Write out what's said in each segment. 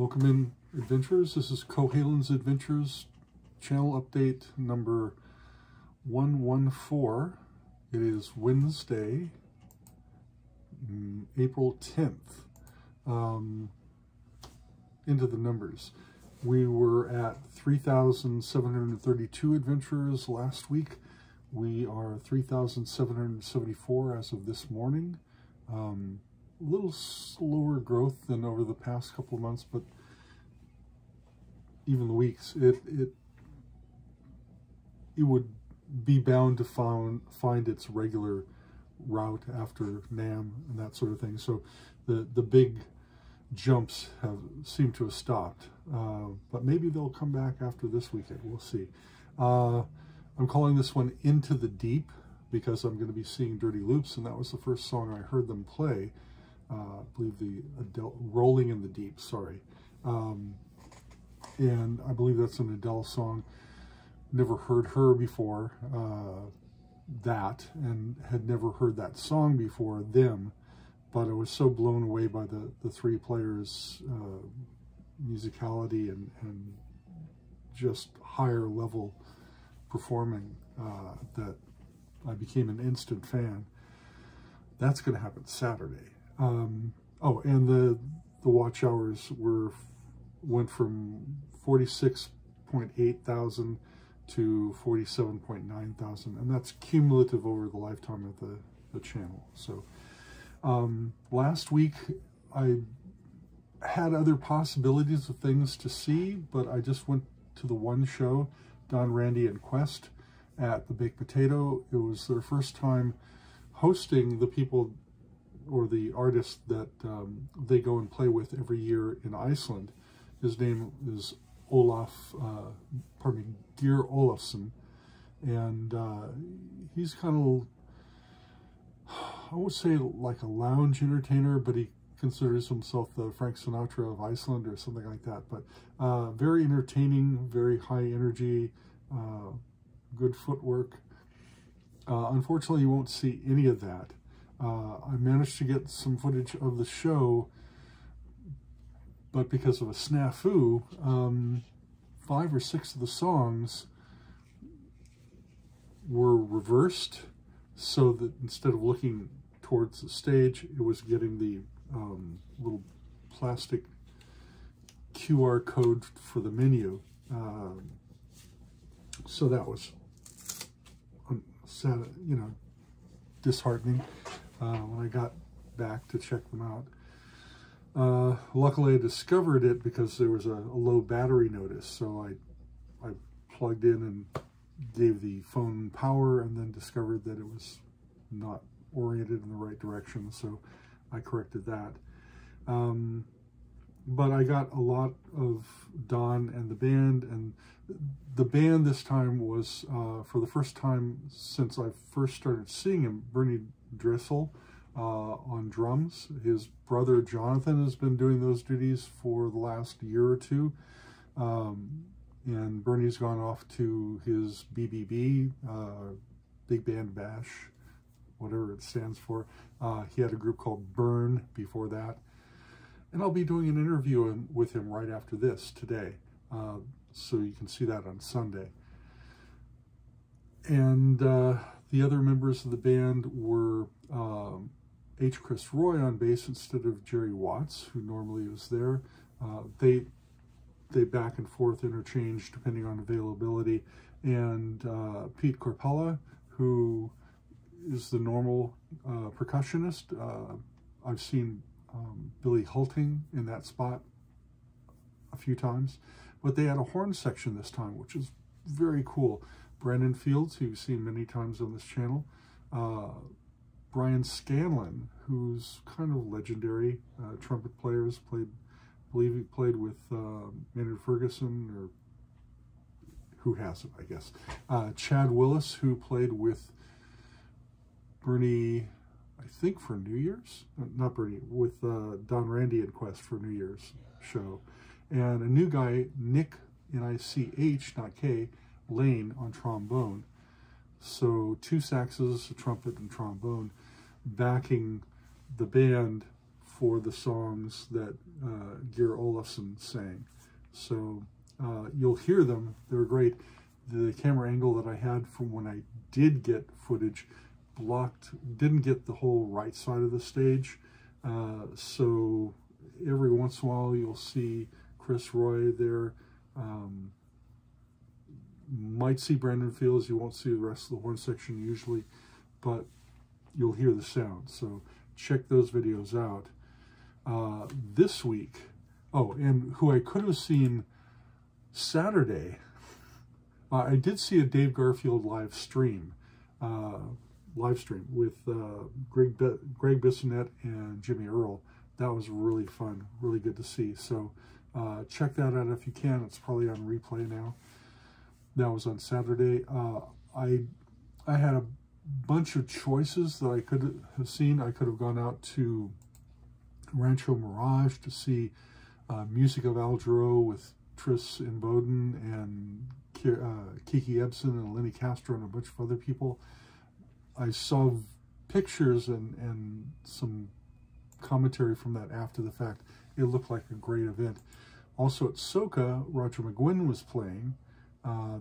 Welcome in, adventurers. This is Cohalen's Adventures channel update number 114. It is Wednesday, April 10th. Into the numbers. We were at 3,732 adventurers last week. We are 3,774 as of this morning. A little slower growth than over the past couple of months, but even the weeks, it would be bound to find its regular route after NAMM and that sort of thing. So the big jumps seem to have stopped, but maybe they'll come back after this weekend. We'll see. I'm calling this one Into the Deep because I'm going to be seeing Dirty Loops, and that was the first song I heard them play. I believe the Adele, Rolling in the Deep, sorry. And I believe that's an Adele song. Never heard her before that, and had never heard that song before them, but I was so blown away by the three players' musicality and just higher level performing that I became an instant fan. That's going to happen Saturday. Oh, and the watch hours went from 46.8 thousand to 47.9 thousand, and that's cumulative over the lifetime of the channel. So last week I had other possibilities of things to see, but I just went to the one show, Don Randi and Quest at The Baked Potato. It was their first time hosting the people or the artist that they go and play with every year in Iceland. His name is Geir Olafsson, and he's kind of, I would say, like a lounge entertainer, but he considers himself the Frank Sinatra of Iceland or something like that. But very entertaining, very high energy, good footwork. Unfortunately, you won't see any of that. I managed to get some footage of the show, but because of a snafu, 5 or 6 of the songs were reversed, so that instead of looking towards the stage, it was getting the little plastic QR code for the menu. So that was sad, you know, disheartening. When I got back to check them out. Luckily I discovered it because there was a low battery notice. So I plugged in and gave the phone power, and then discovered that it was not oriented in the right direction. So I corrected that. But I got a lot of Don and the band. And the band this time was, for the first time since I first started seeing him, Bernie Dresel on drums. His brother Jonathan has been doing those duties for the last year or two, and Bernie's gone off to his BBB, Big Band Bash, whatever it stands for. He had a group called Burn before that, and I'll be doing an interview with him right after this today, so you can see that on Sunday. And the other members of the band were Chris Roy on bass instead of Jerry Watts, who normally is there. They back and forth interchange depending on availability. And Pete Corpella, who is the normal percussionist. I've seen Billy Hulting in that spot a few times. But they had a horn section this time, which is very cool. Brandon Fields, who you've seen many times on this channel, Brian Scanlon, who's kind of legendary trumpet player, I believe he played with Maynard Ferguson, or who hasn't, I guess. Chad Willis, who played with Bernie, I think, for New Year's, not Bernie, with Don Randi and Quest for New Year's show. And a new guy, Nick, N-I-C-H, not K, Lane on trombone. So 2 saxes, a trumpet, and trombone backing the band for the songs that Geir Olafsson sang. So you'll hear them. They're great. The camera angle that I had from when I did get footage blocked, didn't get the whole right side of the stage. So every once in a while you'll see Chris Roy there. Might see Brandon Fields. You won't see the rest of the horn section usually, but you'll hear the sound. So check those videos out. This week, oh, and who I could have seen Saturday, I did see a Dave Garfield live stream with Greg Bissonette and Jimmy Earle. That was really fun, really good to see. So check that out if you can. It's probably on replay now. That was on Saturday. I had a bunch of choices that I could have seen. I could have gone out to Rancho Mirage to see music of Al Jarreau with Triss Bowden and Kiki Ebsen and Lenny Castro and a bunch of other people. I saw pictures and some commentary from that after the fact. It looked like a great event. Also at SoCa, Roger McGuinn was playing.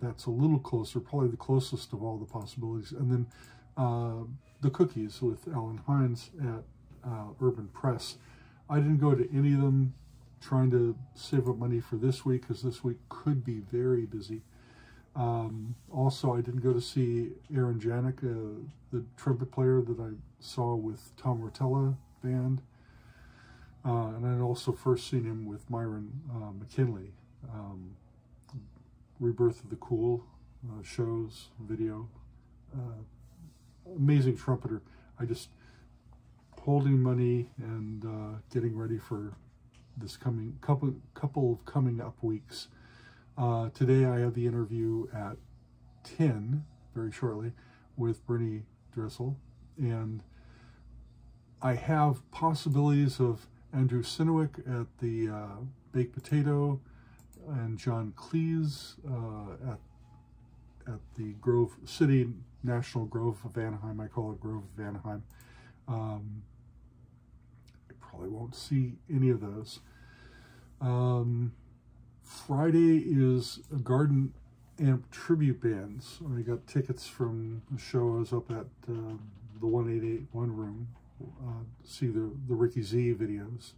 That's a little closer, probably the closest of all the possibilities. And then the Cookies with Alan Hines at Urban Press. I didn't go to any of them, trying to save up money for this week, because this week could be very busy. Also, I didn't go to see Aaron Janik, the trumpet player that I saw with Tom Rotella band. And I'd also first seen him with Myron McKinley. Rebirth of the Cool shows, video. Amazing trumpeter. I just holding money and getting ready for this coming couple of coming up weeks. Today I have the interview at 10, very shortly, with Bernie Dresel. And I have possibilities of Andrew Sinewick at the Baked Potato, and John Cleese at the Grove City National Grove of Anaheim. I call it Grove of Anaheim. I probably won't see any of those. Friday is a Garden Amp tribute bands. I got tickets from a show I was up at the 1881 room. See the Ricky Z videos,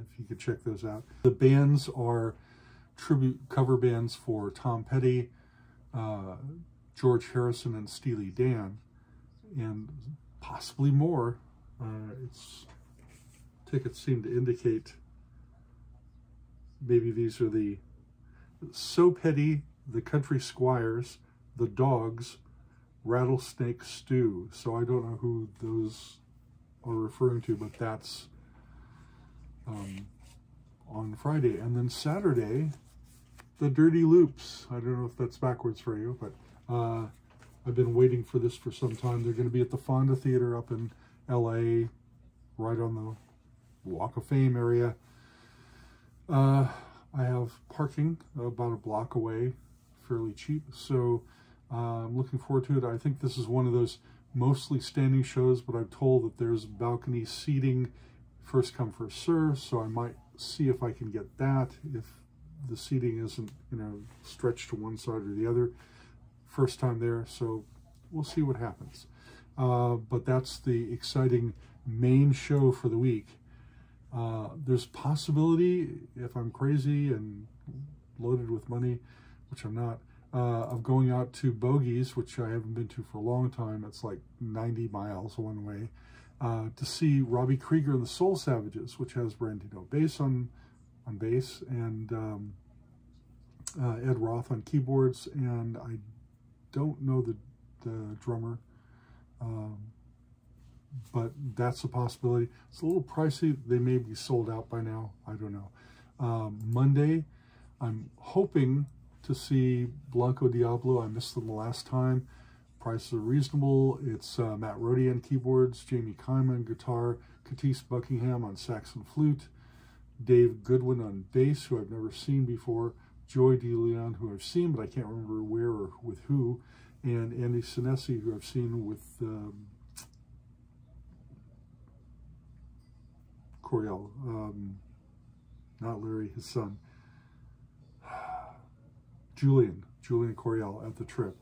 if you could check those out. The bands are tribute cover bands for Tom Petty, George Harrison, and Steely Dan, and possibly more. It's tickets seem to indicate maybe these are the So Petty, the Country Squires, the Dogs, Rattlesnake Stew. So I don't know who those are referring to, but that's on Friday. And then Saturday, the Dirty Loops. I don't know if that's backwards for you, but I've been waiting for this for some time. They're going to be at the Fonda Theater up in LA, right on the Walk of Fame area. I have parking about a block away, fairly cheap, so I'm looking forward to it. I think this is one of those mostly standing shows, but I'm told that there's balcony seating, first come, first serve, so I might see if I can get that, if the seating isn't, you know, stretched to one side or the other. First time there, so we'll see what happens. But that's the exciting main show for the week. There's possibility, if I'm crazy and loaded with money, which I'm not, of going out to Bogey's, which I haven't been to for a long time. It's like 90 miles one way. To see Robbie Krieger and the Soul Savages, which has Brandino Bass on bass, and Ed Roth on keyboards, and I don't know the drummer, but that's a possibility. It's a little pricey. They may be sold out by now. I don't know. Monday, I'm hoping to see Blanco Diablo. I missed them the last time. Prices are reasonable. It's Matt Rohde on keyboards, Jamie Kime on guitar, Katise Buckingham on sax and flute, Dave Goodwin on bass, who I've never seen before, Joy DeLeon, who I've seen, but I can't remember where or with who, and Andy Sinesi, who I've seen with Coriel, not Larry, his son, Julian Coriel at the Trip.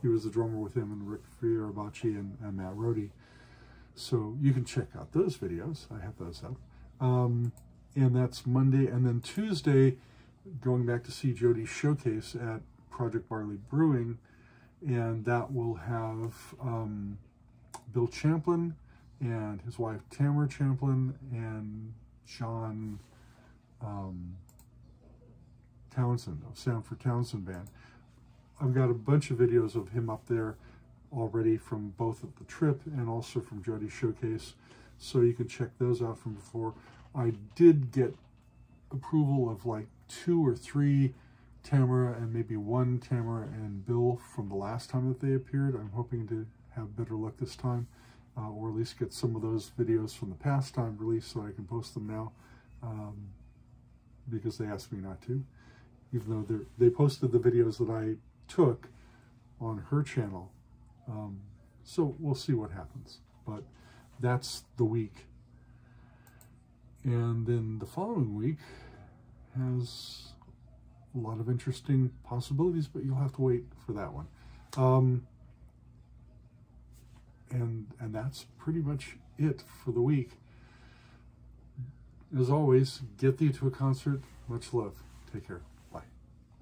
He was the drummer with him and Rick Fiorabachi and Matt Rohde. So you can check out those videos. I have those up. And that's Monday. And then Tuesday, going back to see Jody's Showcase at Project Barley Brewing. And that will have Bill Champlin and his wife Tamara Champlin and John Townsend of Sanford Townsend Band. I've got a bunch of videos of him up there already from both of the Trip and also from Jody's Showcase, so you can check those out from before. I did get approval of like 2 or 3 Tamara and maybe 1 Tamara and Bill from the last time that they appeared. I'm hoping to have better luck this time, or at least get some of those videos from the past time released so I can post them now, because they asked me not to, even though they posted the videos that I took on her channel. So we'll see what happens, but that's the week. And then the following week has a lot of interesting possibilities, but you'll have to wait for that one. And that's pretty much it for the week. As always, get thee to a concert. Much love. Take care.